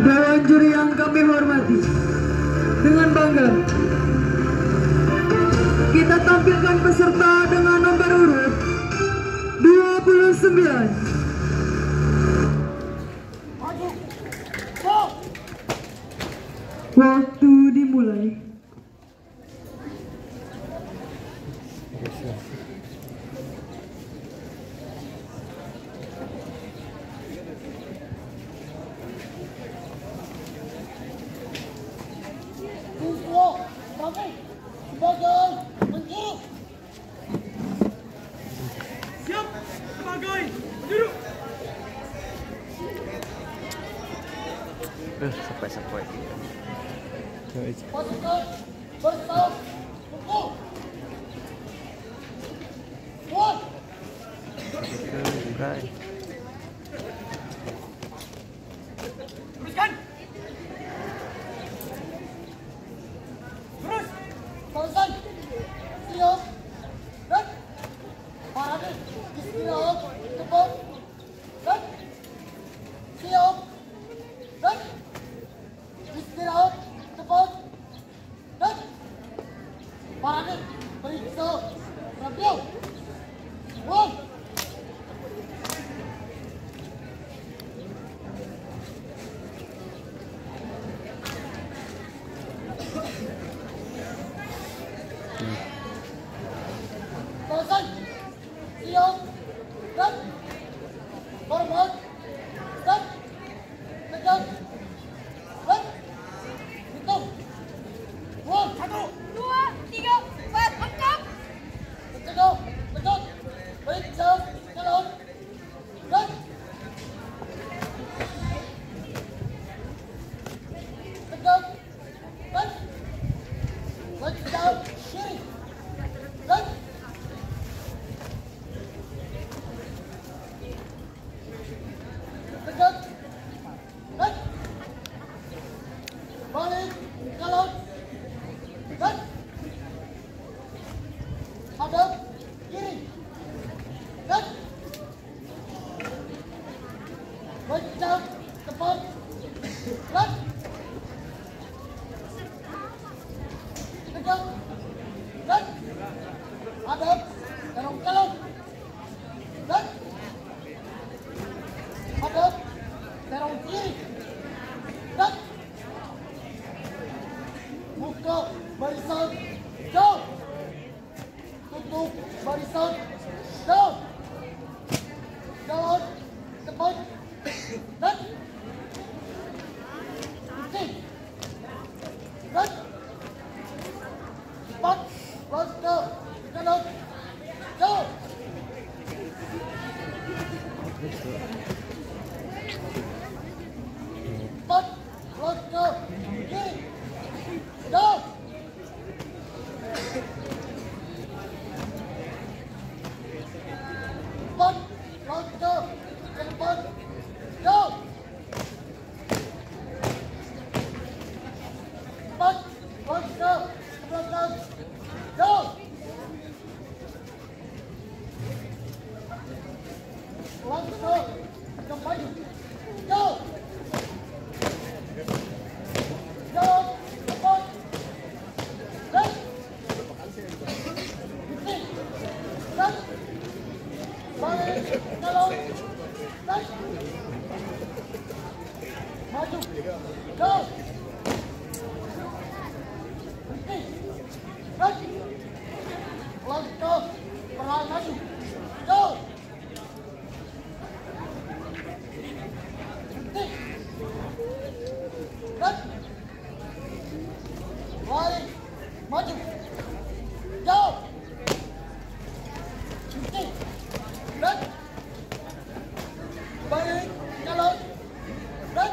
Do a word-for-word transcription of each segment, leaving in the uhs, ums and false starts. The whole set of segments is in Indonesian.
Dewan juri yang kami hormati, dengan bangga kita tampilkan peserta dengan nomor urut dua puluh sembilan. Waktu dimulai. Siap, sebagai duduk. Eh, sampai-sampai. Pasukan, berstaf, kumpul. Buat. Teruskan. Terus. Kawasan. Siap. Dan. Parade. Istirahat. Cepat. Dan. Siap. Dan. Istirahat. Cepat. Dan. Parade. Periksa. Rapiau. Buat. Kawasan. Siap. Dan. Hormat. Dan. Tegak. Barisan, down. Tutup barisan, down. Jalan, cepat, dan. Kucing, dan. Cepat, rasa, jalan, down. Cepat, rasa, kucing, down. Balik, jalan, dan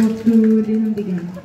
Waktu dihentikan.